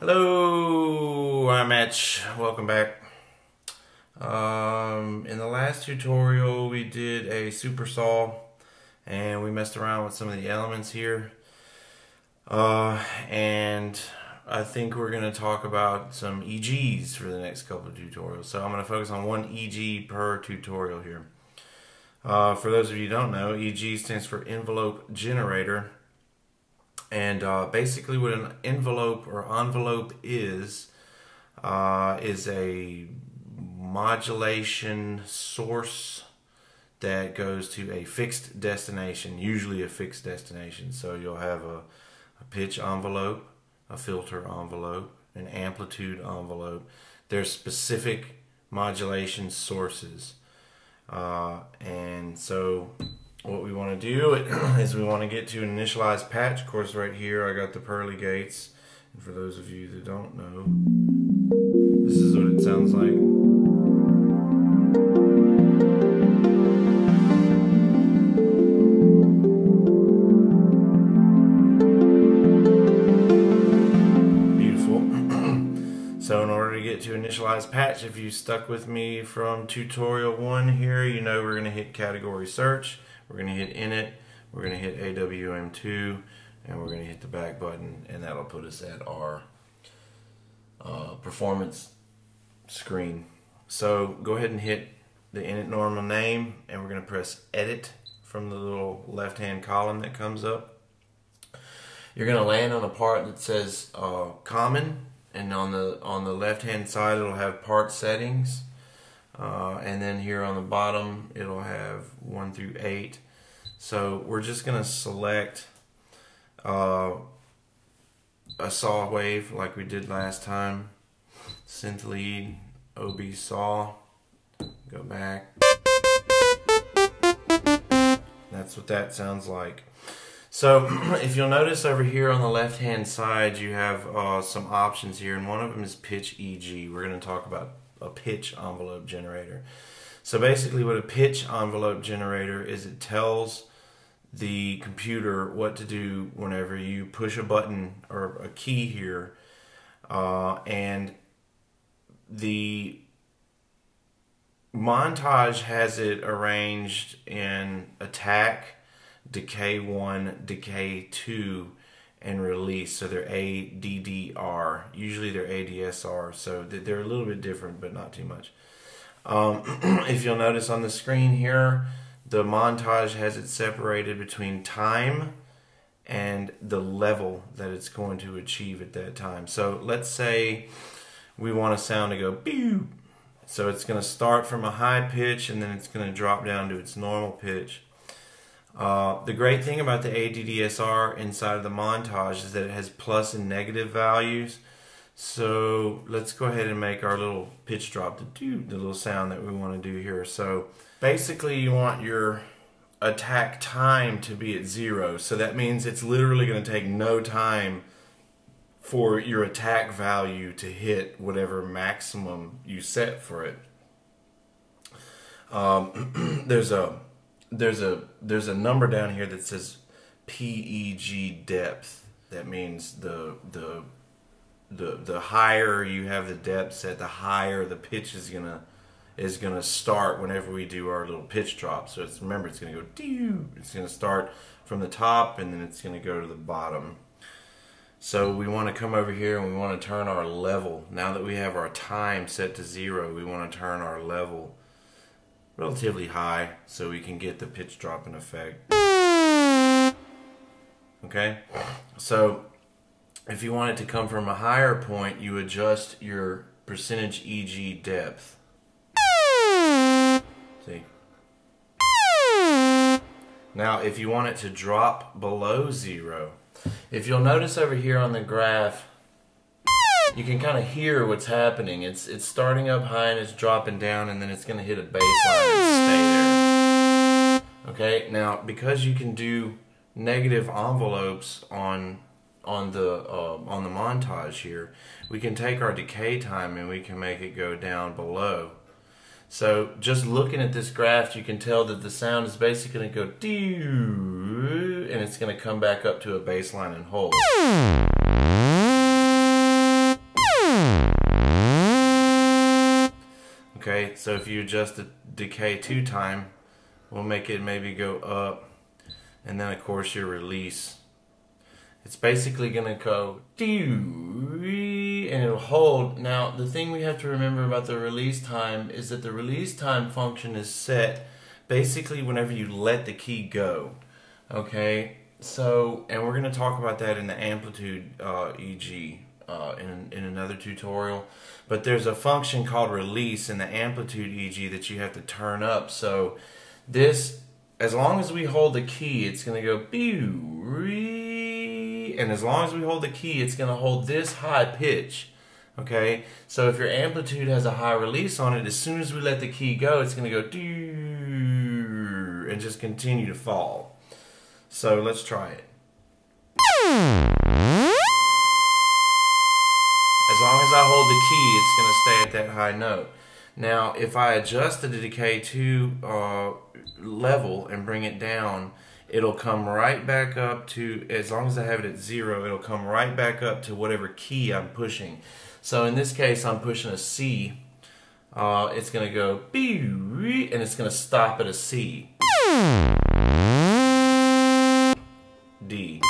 Hello, I'm Mitch. Welcome back. In the last tutorial we did a super saw and we messed around with some of the elements here. And I think we're going to talk about some EGs for the next couple of tutorials. So I'm going to focus on one EG per tutorial here. For those of you who don't know, EG stands for envelope generator. And basically what an envelope or envelope is a modulation source that goes to a fixed destination, usually a fixed destination. So you'll have a pitch envelope, a filter envelope, an amplitude envelope. There's specific modulation sources. And so what we want to do is we want to get to an initialized patch. Of course, right here I got the pearly gates, and for those of you that don't know, this is what it sounds like. Beautiful. So in order to get to initialized patch, if you stuck with me from tutorial 1 here, you know we're going to hit category search. We're going to hit init, we're going to hit AWM2, and we're going to hit the back button, and that'll put us at our performance screen. So go ahead and hit the init normal name, and we're going to press edit from the little left hand column that comes up. You're going to land on a part that says common, and on the left hand side it'll have part settings. And then here on the bottom it'll have 1 through 8. So we're just going to select a saw wave like we did last time. Synth lead, OB saw, go back. That's what that sounds like. So if you'll notice over here on the left hand side you have some options here, and one of them is pitch EG. We're going to talk about a pitch envelope generator. So basically what a pitch envelope generator is, it tells the computer what to do whenever you push a button or a key here, and the Montage has it arranged in attack, decay 1, decay 2, and release. So they're ADDR. Usually they're ADSR, so they're a little bit different, but not too much. If you'll notice on the screen here, the Montage has it separated between time and the level that it's going to achieve at that time. So let's say we want a sound to go pew. So it's going to start from a high pitch and then it's going to drop down to its normal pitch. The great thing about the ADDSR inside of the Montage is that it has plus and negative values. So let's go ahead and make our little pitch drop, the little sound that we want to do here. So basically you want your attack time to be at 0. So that means it's literally going to take no time for your attack value to hit whatever maximum you set for it. There's a number down here that says PEG depth. That means the higher you have the depth set, the higher the pitch is gonna start whenever we do our little pitch drop. So it's, remember, it's gonna go doo. It's gonna start from the top and then it's gonna go to the bottom. So we want to come over here and we want to turn our level. Now that we have our time set to 0, we want to turn our level relatively high so we can get the pitch dropping effect. Okay, so if you want it to come from a higher point, you adjust your percentage EG depth. See? Now if you want it to drop below 0, if you'll notice over here on the graph, you can kind of hear what's happening. It's starting up high and it's dropping down, and then it's going to hit a baseline and stay there. Okay, now because you can do negative envelopes on the Montage here, we can take our decay time and we can make it go down below. So just looking at this graph, you can tell that the sound is basically going to go doo, and it's going to come back up to a baseline and hold. decay, so if you adjust the decay 2 time, we'll make it maybe go up, and then of course your release. It's basically gonna go and it'll hold. Now the thing we have to remember about the release time is that the release time function is set basically whenever you let the key go. Okay, so, and we're gonna talk about that in the amplitude EG in another tutorial, but there's a function called release in the amplitude EG that you have to turn up. So this, as long as we hold the key, it's gonna go and as long as we hold the key, it's gonna hold this high pitch. Okay, so if your amplitude has a high release on it, as soon as we let the key go, it's gonna go and just continue to fall. So let's try it. As long as I hold the key, it's gonna stay at that high note. Now if I adjust the decay 2 level and bring it down, it'll come right back up to, as long as I have it at 0, it'll come right back up to whatever key I'm pushing. So in this case, I'm pushing a C. It's going to go, and it's going to stop at a C. D.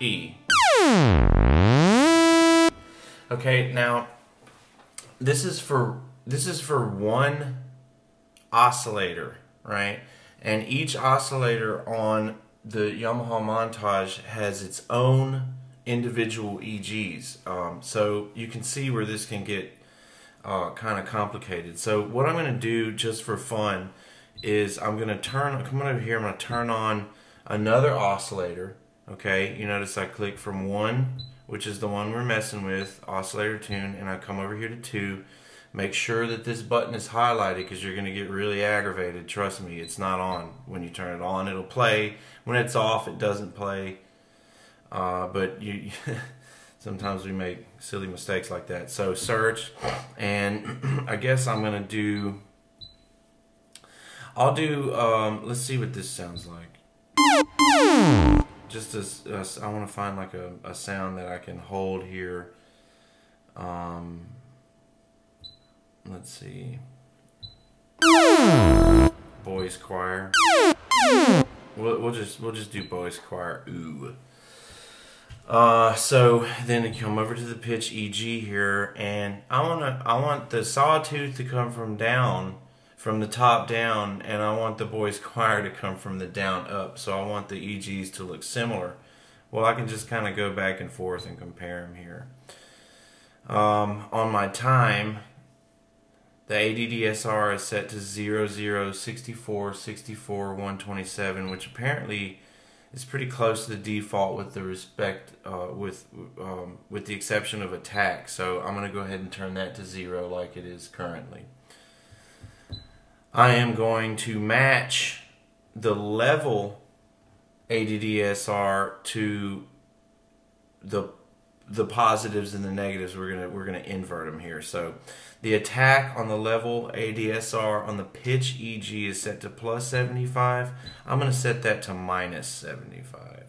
E. Okay, now, this is for one oscillator, right? And each oscillator on the Yamaha Montage has its own individual EGs. So you can see where this can get kind of complicated. So what I'm going to do just for fun is come over here, I'm going to turn on another oscillator. Okay, you notice I click from 1, which is the one we're messing with, oscillator tune, and I come over here to 2. Make sure that this button is highlighted because you're going to get really aggravated. Trust me, it's not on. When you turn it on, it'll play. When it's off, it doesn't play. But you sometimes we make silly mistakes like that. So search, and I guess I'm going to do... I'll do... let's see what this sounds like. Just as... I want to find like a sound that I can hold here. Let's see. Boys choir. We'll just do boys choir. Ooh. So then you come over to the pitch EG here, and I want the sawtooth to come from down, from the top down, and I want the boys choir to come from the down up. So I want the EGs to look similar. Well, I can just kind of go back and forth and compare them here. On my time, the ADDSR is set to 00, 64, 64, 127, which apparently is pretty close to the default with the with the exception of attack. So I'm going to go ahead and turn that to 0 like it is currently. I am going to match the level ADDSR to the positives and the negatives. We're gonna invert them here. So the attack on the level ADSR on the pitch EG is set to plus 75. I'm gonna set that to minus 75.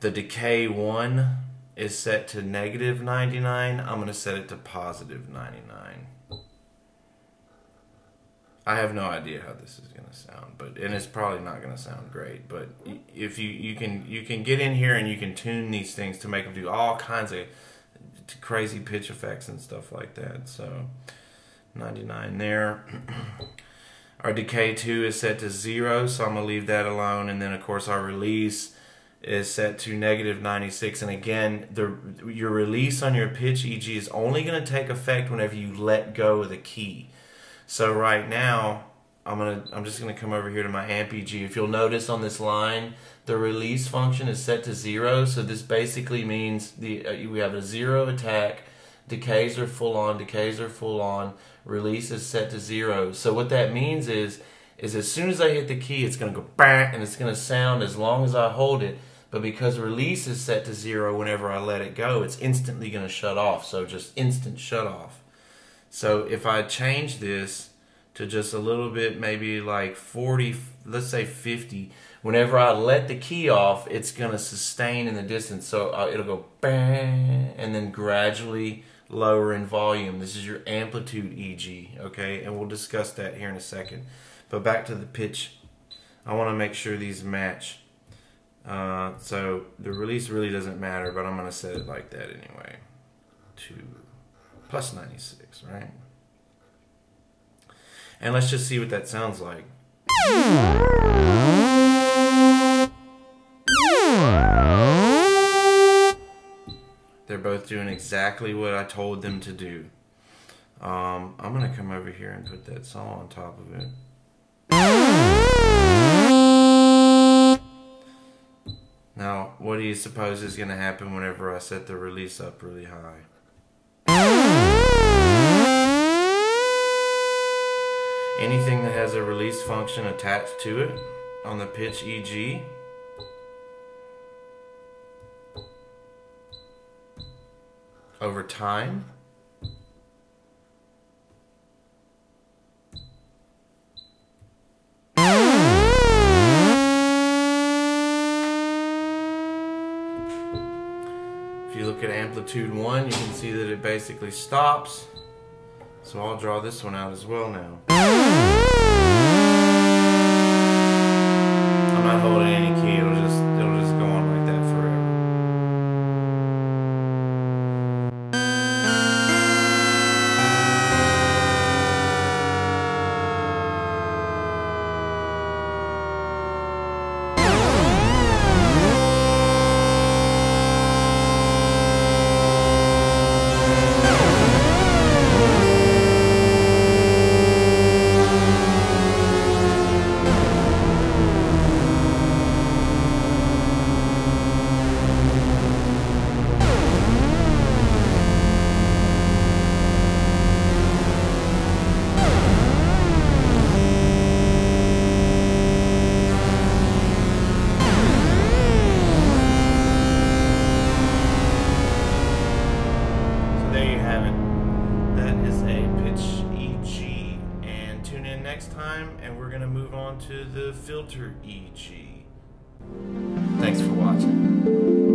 The decay 1 is set to negative 99. I'm gonna set it to positive 99. I have no idea how this is going to sound, and it's probably not going to sound great, but if you can get in here and you can tune these things to make them do all kinds of crazy pitch effects and stuff like that. So 99 there. Our decay 2 is set to 0, so I'm going to leave that alone, and then of course our release is set to negative 96, and again, your release on your pitch EG is only going to take effect whenever you let go of the key. So right now, I'm just gonna come over here to my amp EG. If you'll notice on this line, the release function is set to 0. So this basically means we have a 0 attack. Decays are full on. Decays are full on. Release is set to 0. So what that means is as soon as I hit the key, it's gonna go bang, and it's gonna sound as long as I hold it. But because release is set to 0, whenever I let it go, it's instantly gonna shut off. So just instant shut off. So if I change this to just a little bit, maybe like 40, let's say 50, whenever I let the key off, it's going to sustain in the distance. So it'll go bang and then gradually lower in volume. This is your amplitude EG, okay? And we'll discuss that here in a second. But back to the pitch. I want to make sure these match. So the release really doesn't matter, but I'm going to set it like that anyway. To plus 96, right? And let's just see what that sounds like. They're both doing exactly what I told them to do. I'm going to come over here and put that saw on top of it. Now, what do you suppose is going to happen whenever I set the release up really high? Anything that has a release function attached to it on the pitch EG over time at amplitude 1, you can see that it basically stops. So I'll draw this one out as well now. I'm not holding any key, it'll just go on like that forever. Time, and we're going to move on to the filter EG. Thanks for watching.